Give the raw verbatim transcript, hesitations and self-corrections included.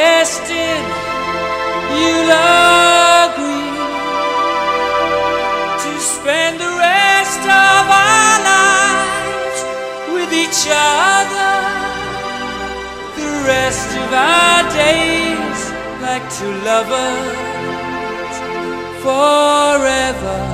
destined, you'll agree to spend the rest of our lives with each other, the rest of our days like two lovers forever.